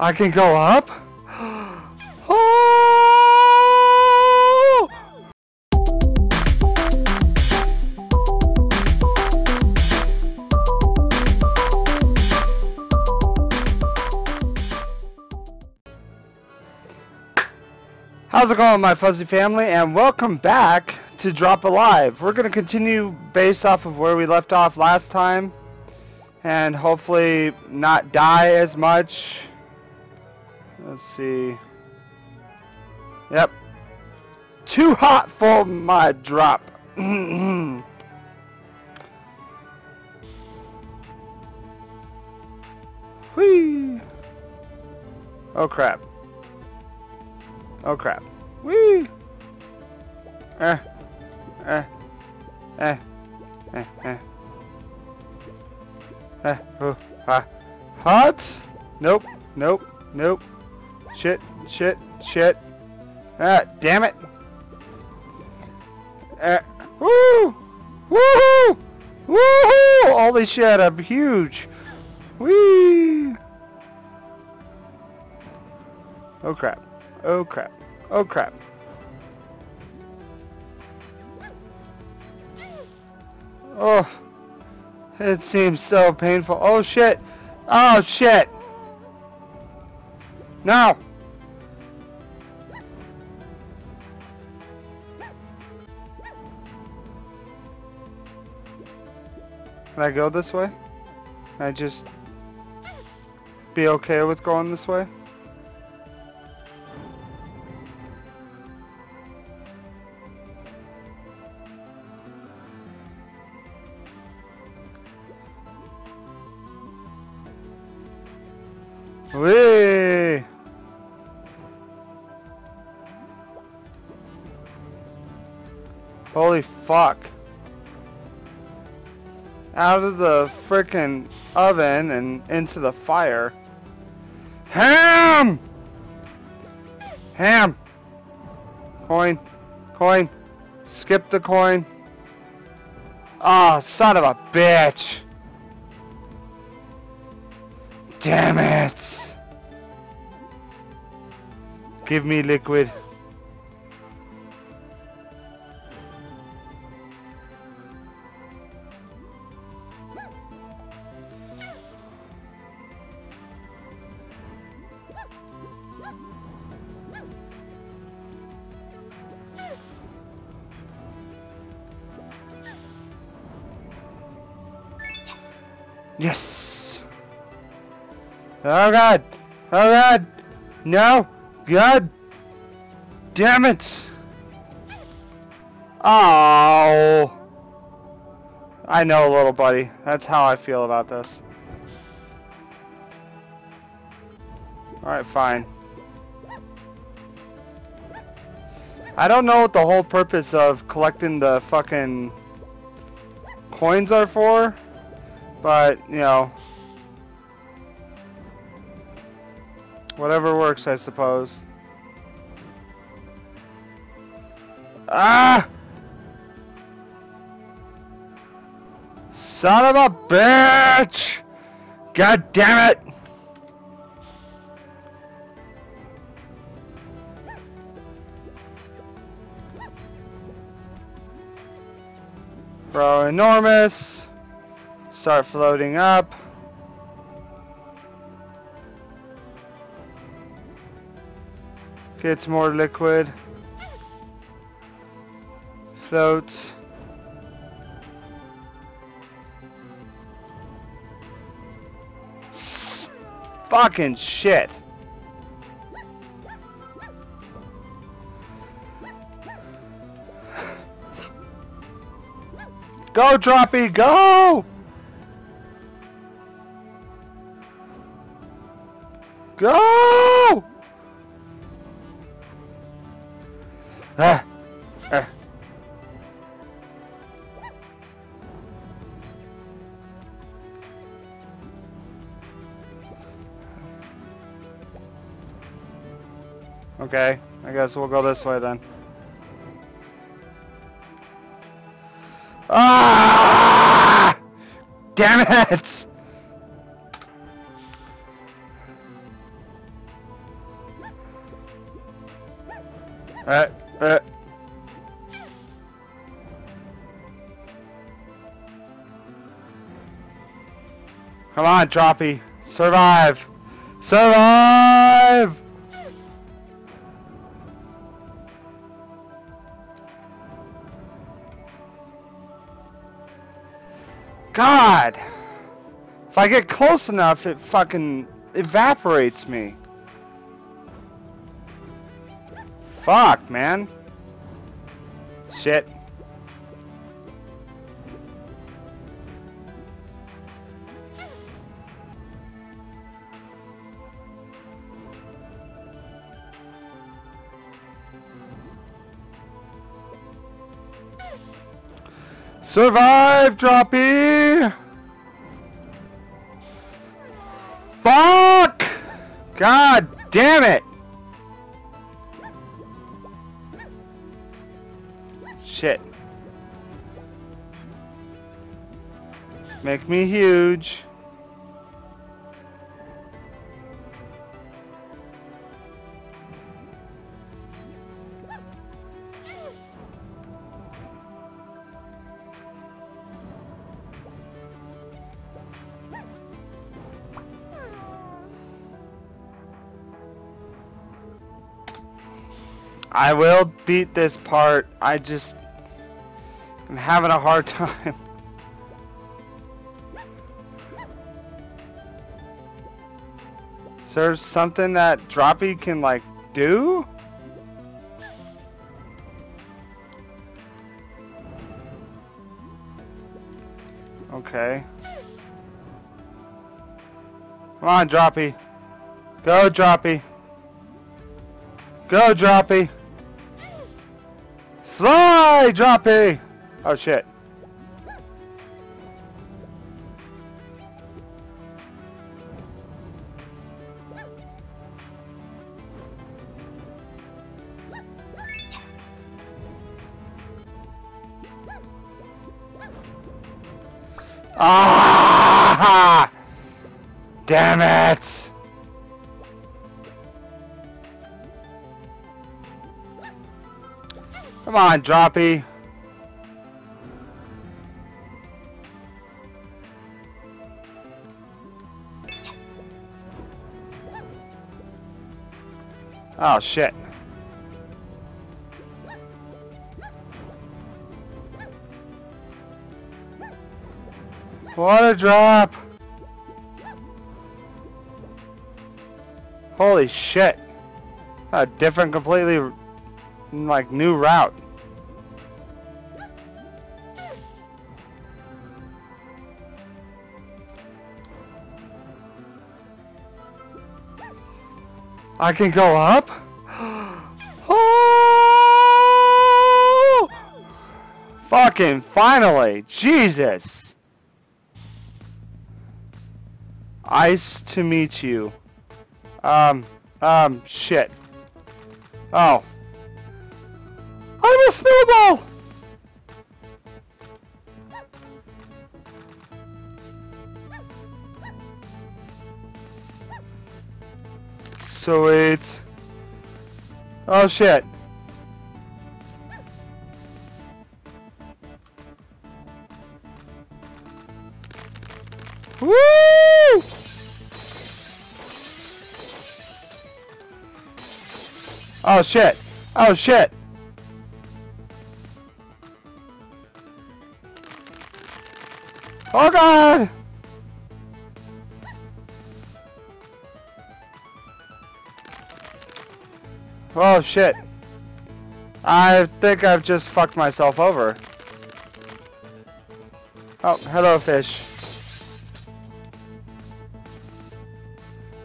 I can go up? Oh! How's it going, my fuzzy family, and welcome back to Drop Alive. We're going to continue based off of where we left off last time and hopefully not die as much. Let's see. Yep. Too hot for my drop. Whee! Oh crap. Oh crap. Whee! Oh, hot? Nope. Nope. Nope. Shit, shit, shit. Damn it. Woo! Woohoo! Woohoo! Holy shit, I'm huge. Whee! Oh crap. Oh crap. Oh crap. Oh. It seems so painful. Oh shit. Oh shit. No! Can I go this way? Can I just be okay with going this way? Whee! Holy fuck. Out of the frickin' oven and into the fire. Ham! Ham! Coin. Coin. Skip the coin. Ah, son of a bitch. Damn it. Give me liquid. Yes! Oh god! Oh god! No! God! Damn it! Oh! I know, little buddy. That's how I feel about this. Alright, fine. I don't know what the whole purpose of collecting the fucking coins are for. But, you know, whatever works, I suppose. Ah! Son of a bitch! God damn it! Bro, enormous! Start floating up. Get more liquid. Float. Fucking shit. Go, Droppy, go! Go! Okay, I guess we'll go this way then. Ah! Damn it! Come on, Droppy. Survive! Survive! God! If I get close enough, it fucking evaporates me. Fuck, man. Shit. Survive, Droppy! Fuck! God damn it! Shit. Make me huge. I will beat this part. I just am having a hard time. Is there something that Droppy can like do? Okay. Come on, Droppy. Go, Droppy. Go, Droppy. Fly, Droppy! Oh shit. Ah! Damn it! Come on, Droppy. Oh, shit. What a drop. Holy shit. A different, completely like new route. I can go up? Oh! Fucking finally! Jesus! Ice to meet you. Shit. Oh. I'm a snowball! Sweet. Oh shit. Woo! Oh shit. Oh shit. Oh God! Oh shit. I think I've just fucked myself over. Oh, hello fish.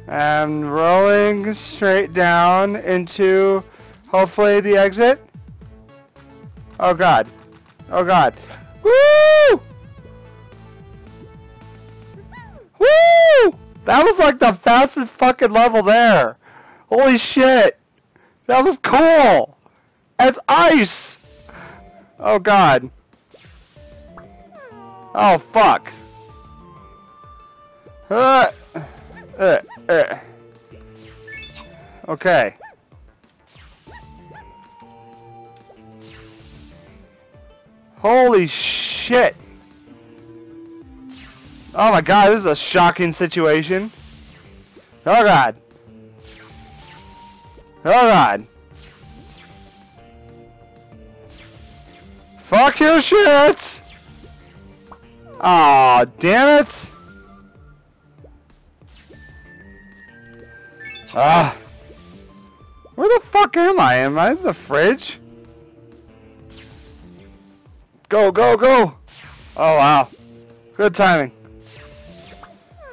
I'm rolling straight down into hopefully the exit. Oh God. Oh God. Woo! That was like the fastest fucking level there. Holy shit. That was cool. That's ice. Oh God. Oh fuck. Okay. Holy shit! Oh my god, this is a shocking situation. Oh god. Oh god. Fuck your shit! Aw, damn it! Ah. Where the fuck am I? Am I in the fridge? Go, go, go! Oh wow. Good timing.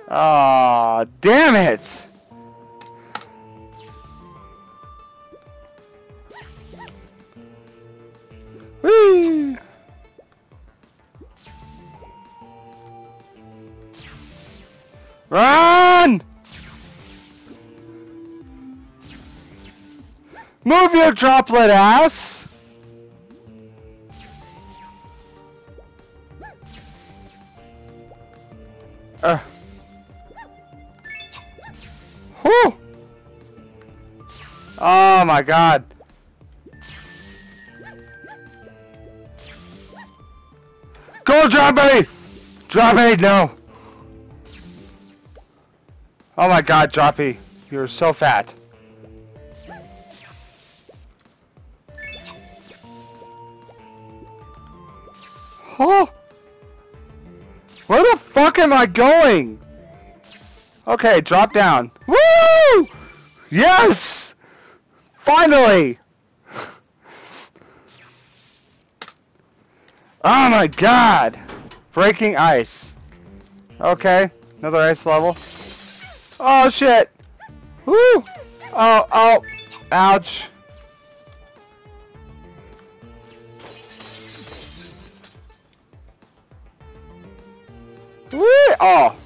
Aw, damn it! Whee! Run! Move your droplet ass! Whew. Oh my god. Go Droppy! Droppy, no! Oh my god, Droppy. You're so fat. Oh! Where the fuck am I going? Okay, drop down. Woo! Yes! Finally! Oh my god! Breaking ice. Okay, another ice level. Oh shit! Woo! Oh, oh! Ouch! Woo! Oh!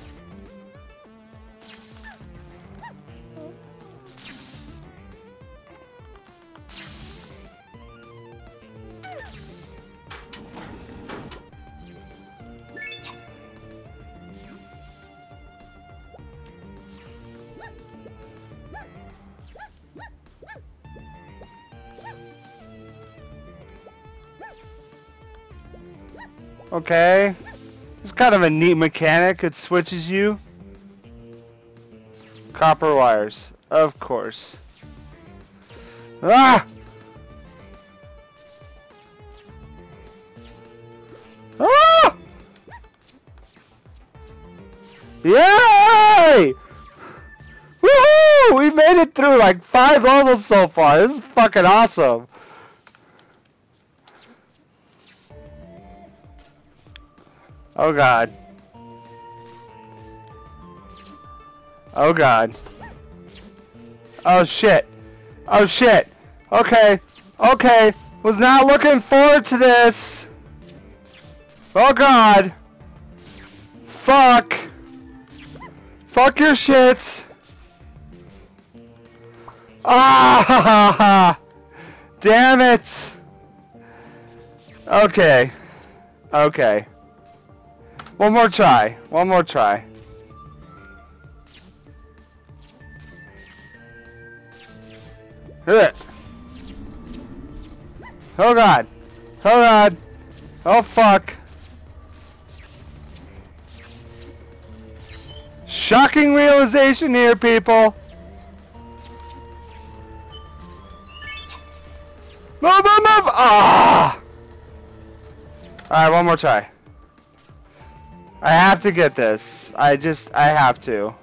Okay. It's kind of a neat mechanic. It switches you. Copper wires. Of course. Ah! Ah! Yay! Woohoo! We made it through like 5 levels so far. This is fucking awesome. Oh god. Oh god. Oh shit. Oh shit. Okay. Okay. Was not looking forward to this. Oh god. Fuck. Fuck your shit. Ah ha ha ha. Damn it. Okay. Okay. One more try. One more try. Hit. Oh god. Oh god. Oh fuck. Shocking realization here, people. Move, move, move. Ah. Alright, one more try. I have to get this. I have to.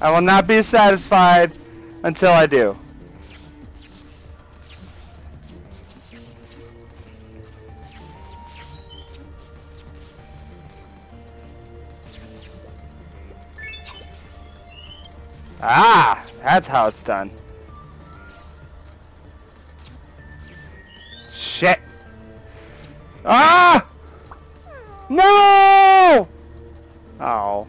I will not be satisfied until I do. Ah, that's how it's done. Shit. Ah! No! Oh.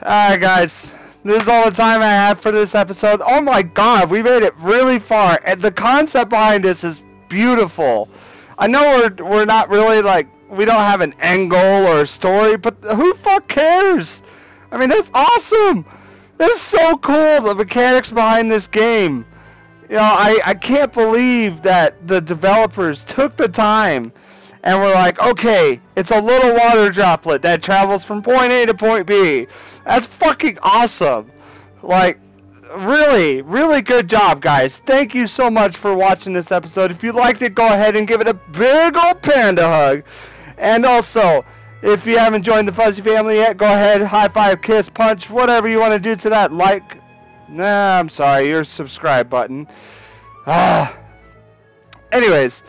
Alright guys, this is all the time I have for this episode. Oh my god, we made it really far, and the concept behind this is beautiful. I know we're not really like, we don't have an end goal or a story, but who fuck cares? I mean, that's awesome! That's so cool, the mechanics behind this game. You know, I can't believe that the developers took the time and were like, okay, it's a little water droplet that travels from point A to point B. That's fucking awesome. Like, really, really good job, guys. Thank you so much for watching this episode. If you liked it, go ahead and give it a big old panda hug. And also, if you haven't joined the Fuzzy family yet, go ahead, high five, kiss, punch, whatever you want to do to that like, nah, I'm sorry, your subscribe button. Anyways,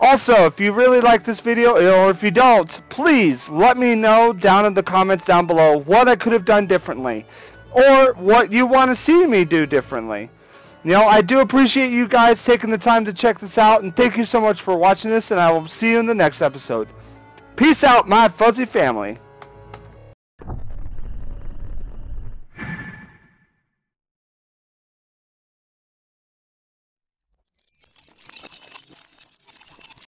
also, if you really like this video, or if you don't, please let me know down in the comments down below what I could have done differently, or what you want to see me do differently. You know, I do appreciate you guys taking the time to check this out, and thank you so much for watching this, and I will see you in the next episode. Peace out, my fuzzy family.